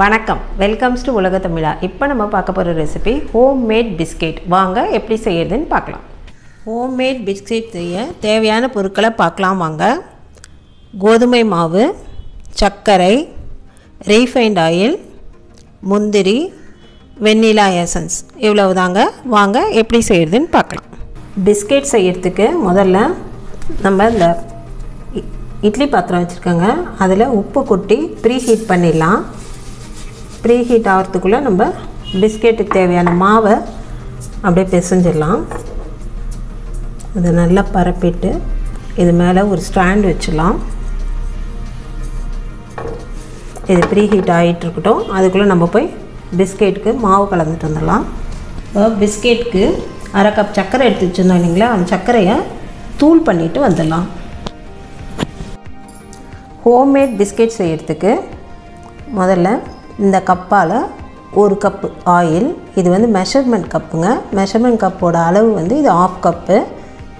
வணக்கம், welcomes to உலகத்தமிழா. இப்போ நம்ம பார்க்க போகிற ரெசிபி ஹோம்மேட் பிஸ்கெட். வாங்க எப்படி செய்யறதுன்னு பார்க்கலாம். ஹோம்மேட் பிஸ்கெட் செய்ய தேவையான பொருட்களை பார்க்கலாம் வாங்க. கோதுமை மாவு, சர்க்கரை, ரீஃபைண்ட் ஆயில், முந்திரி, வெண்ணிலா எசன்ஸ், இவ்வளவு தாங்க. வாங்க எப்படி செய்யறதுன்னு பார்க்கலாம். பிஸ்கெட் செய்யறதுக்கு முதல்ல நம்ம இந்த இட்லி பாத்திரம் வச்சுருக்கோங்க, அதில் உப்பு கொட்டி ப்ரீ ஹீட் பண்ணிடலாம். ப்ரீ ஹீட் ஆகிறதுக்குள்ளே நம்ம பிஸ்கெட்டுக்கு தேவையான மாவை அப்படியே பிசைஞ்சிடலாம். அதை நல்லா பரப்பிட்டு இது மேலே ஒரு ஸ்டாண்ட் வச்சிடலாம். இது ப்ரீ ஹீட் ஆகிட்டு இருக்கட்டும், அதுக்குள்ளே நம்ம போய் பிஸ்கெட்டுக்கு மாவு கலந்துட்டு வந்துடலாம். இப்போ பிஸ்கெட்டுக்கு அரை கப் சர்க்கரை எடுத்து வச்சுருந்தோம் இல்லைங்களா, அந்த சர்க்கரையை தூள் பண்ணிவிட்டு வந்துடலாம். ஹோம்மேட் பிஸ்கெட் செய்கிறதுக்கு முதல்ல இந்த கப்பால் ஒரு கப்பு ஆயில், இது வந்து மெஷர்மெண்ட் கப்புங்க. மெஷர்மெண்ட் கப்போட அளவு வந்து இது 1/2 கப்பு.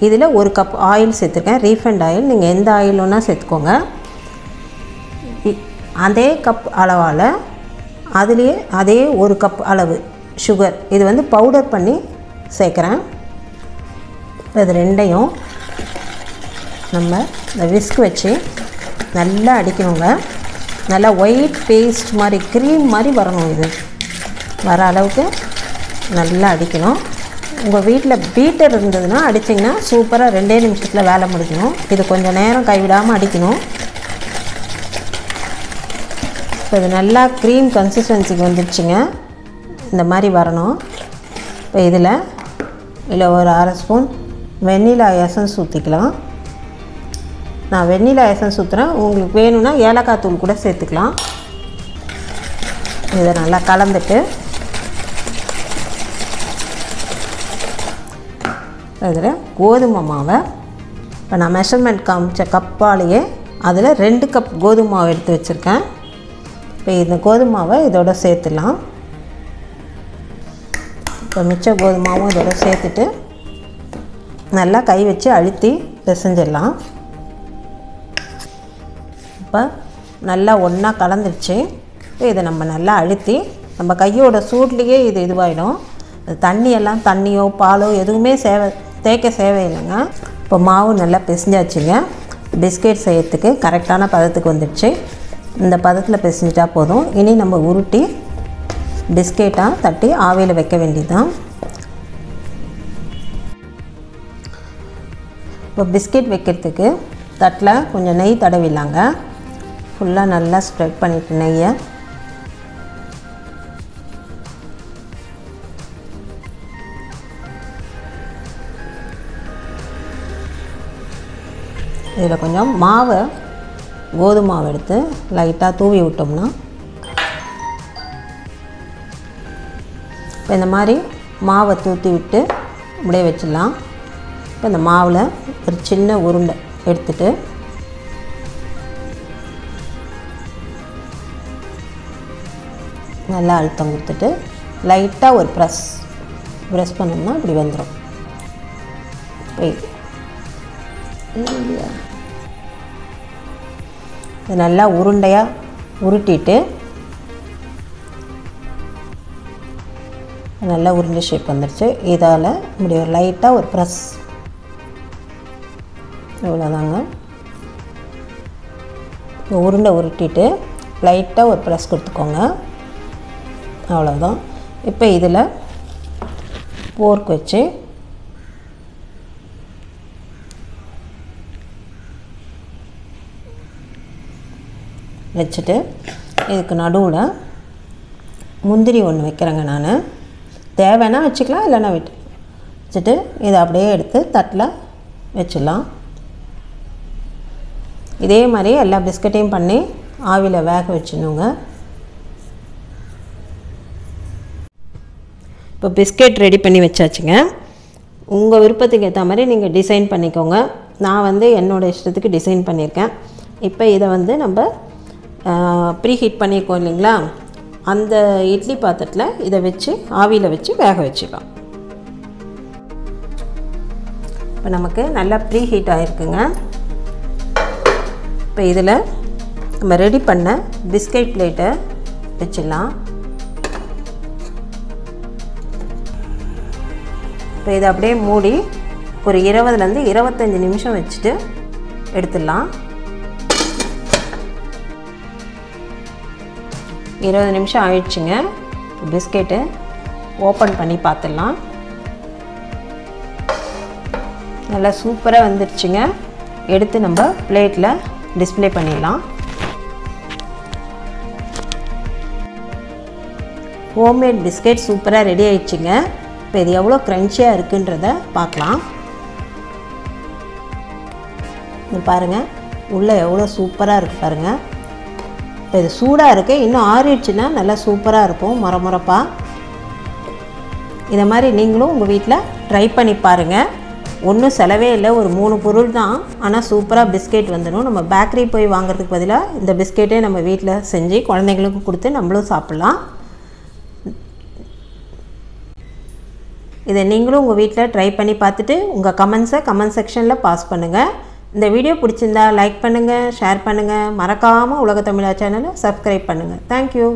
இதில் 1 கப் ஆயில் சேர்த்துருக்கேன், ரீஃபைண்ட் ஆயில். நீங்கள் எந்த ஆயில் ஒன்றா சேர்த்துக்கோங்க. அதே கப் அளவால் அதுலேயே அதே 1 கப் அளவு சுகர், இது வந்து பவுடர் பண்ணி சேர்க்குறேன். இது ரெண்டையும் நம்ம இந்த விஸ்க் வச்சு நல்லா அடிக்கணுங்க. நல்லா ஒயிட் பேஸ்ட் மாதிரி, க்ரீம் மாதிரி வரணும். இது வர அளவுக்கு நல்லா அடிக்கணும். உங்கள் வீட்டில் பீட்டர் இருந்ததுன்னா அடித்திங்கன்னா சூப்பராக 2 நிமிஷத்தில் வேலை முடிக்கணும். இது கொஞ்சம் நேரம் கைவிடாமல் அடிக்கணும். இப்போ இது நல்லா க்ரீம் கன்சிஸ்டன்சிக்கு வந்துடுச்சுங்க, இந்த மாதிரி வரணும். இப்போ இதில் ஒரு 1/2 ஸ்பூன் வெண்ணிலா எசன்ஸ் ஊற்றிக்கலாம். நான் வெண்ணிலா எசன்ஸ் ஊற்றுறேன், உங்களுக்கு வேணும்னா ஏலக்காய் தூள் கூட சேர்த்துக்கலாம். இதை நல்லா கலந்துட்டு இதில் கோதுமை மாவை, இப்போ நான் மெஷர்மெண்ட் காமிச்ச கப்பாலேயே அதில் 2 கப் கோதுமை மாவு எடுத்து வச்சுருக்கேன். இப்போ இந்த கோதுமை மாவை இதோடு சேர்த்துடலாம். இப்போ மிச்ச கோதுமை மாவும் இதோடு சேர்த்துட்டு நல்லா கை வச்சு அழுத்தி பிசைஞ்சிடலாம். இப்போ நல்லா ஒன்றா கலந்துடுச்சு. இப்போ இதை நம்ம நல்லா அழுத்தி, நம்ம கையோட சூட்லேயே இதுவாகிடும். தண்ணியெல்லாம் தண்ணியோ பாலோ எதுவுமே தேக்க சேவையில்லைங்க. இப்போ மாவு நல்லா பிசைஞ்சாச்சுங்க. பிஸ்கெட் செய்யறதுக்கு கரெக்டான பதத்துக்கு வந்துடுச்சு. இந்த பதத்தில் பிசைஞ்சிட்டா போதும். இனி நம்ம உருட்டி பிஸ்கெட்டாக தட்டி ஆவியில் வைக்க வேண்டியதுதான். இப்போ பிஸ்கெட் வைக்கிறதுக்கு தட்டில் கொஞ்சம் நெய் தடவிடலாங்க. ஃபுல்லாக நல்லா ஸ்ப்ரெட் பண்ணிவிட்டு நெய்யை இதில் கொஞ்சம் மாவை, கோதுமை மாவு எடுத்து லைட்டாக தூவி விட்டோம்னா இப்போ இந்த மாதிரி மாவை தூத்தி விட்டு அப்படியே வச்சிடலாம். இப்போ இந்த மாவில் ஒரு சின்ன உருண்டை எடுத்துட்டு நல்லா அழுத்தம் கொடுத்துட்டு லைட்டாக ஒரு ப்ரெஸ் பண்ணோம்னா இப்படி வந்துடும். இது நல்லா உருண்டையாக உருட்டிட்டு நல்லா உருண்டை ஷேப் வந்துடுச்சு. இதால் இப்படி ஒரு லைட்டாக ஒரு ப்ரெஸ், இவ்வளோதாங்க. உருண்டை உருட்டிட்டு லைட்டாக ஒரு ப்ரெஸ் கொடுத்துக்கோங்க, அவ்வளோதான். இப்போ இதில் போர்க் வச்சு வச்சுட்டு இதுக்கு நடுவில் முந்திரி ஒன்று வைக்கிறேங்க. நான் தேவைன்னா வச்சுக்கலாம், இல்லைன்னா வச்சுட்டு இதை அப்படியே எடுத்து தட்டில் வச்சிடலாம். இதே மாதிரி எல்லா பிஸ்கட்டையும் பண்ணி ஆவியில் வேக வச்சுணுங்க. இப்போ பிஸ்கெட் ரெடி பண்ணி வச்சாச்சுங்க. உங்கள் விருப்பத்துக்கு ஏற்ற மாதிரி நீங்கள் டிசைன் பண்ணிக்கோங்க. நான் வந்து என்னோடய இஷ்டத்துக்கு டிசைன் பண்ணியிருக்கேன். இப்போ இதை வந்து நம்ம ப்ரீ ஹீட் பண்ணியிருக்கோம் இல்லைங்களா, அந்த இட்லி பாத்திரத்தில் இதை வச்சு ஆவியில் வச்சு வேக வச்சுக்கலாம். இப்போ நமக்கு நல்லா ப்ரீ ஹீட் ஆகிருக்குங்க. இப்போ இதில் நம்ம ரெடி பண்ண பிஸ்கெட் பிளேட்டை வதச்சிடலாம். இப்போ இதை அப்படியே மூடி ஒரு 20லேருந்து 25 நிமிஷம் வச்சுட்டு எடுத்துடலாம். 20 நிமிஷம் ஆயிடுச்சுங்க. பிஸ்கெட்டு ஓப்பன் பண்ணி பார்த்துடலாம். நல்லா சூப்பராக வந்துடுச்சுங்க. எடுத்து நம்ம பிளேட்டில் டிஸ்ப்ளே பண்ணிடலாம். ஹோம்மேட் பிஸ்கெட் சூப்பராக ரெடி ஆயிடுச்சுங்க. இப்போ இது எவ்வளோ க்ரன்ச்சியாக இருக்குன்றத பார்க்கலாம். இது பாருங்கள், உள்ளே எவ்வளோ சூப்பராக இருக்குது பாருங்கள். இப்போ இது சூடாக இருக்குது, இன்னும் ஆறிடுச்சுன்னா நல்லா சூப்பராக இருக்கும் மரமரப்பாக. இதை மாதிரி நீங்களும் உங்கள் வீட்டில் ட்ரை பண்ணி பாருங்கள். ஒன்றும் செலவே இல்லை, ஒரு 3 பொருள் தான், ஆனால் சூப்பராக பிஸ்கெட் வந்துடும். நம்ம பேக்கரி போய் வாங்குறதுக்கு பதிலாக இந்த பிஸ்கெட்டே நம்ம வீட்டில் செஞ்சு குழந்தைங்களுக்கு கொடுத்து நம்மளும் சாப்பிட்லாம். இதை நீங்களும் உங்கள் வீட்டில் ட்ரை பண்ணி பார்த்துட்டு உங்கள் கமெண்ட்ஸை கமெண்ட் செக்ஷனில் பாஸ் பண்ணுங்கள். இந்த வீடியோ பிடிச்சிருந்தா லைக் பண்ணுங்கள், ஷேர் பண்ணுங்கள். மறக்காமல் உலகத்தமிழா சேனலை சப்ஸ்கிரைப் பண்ணுங்கள். தேங்க்யூ.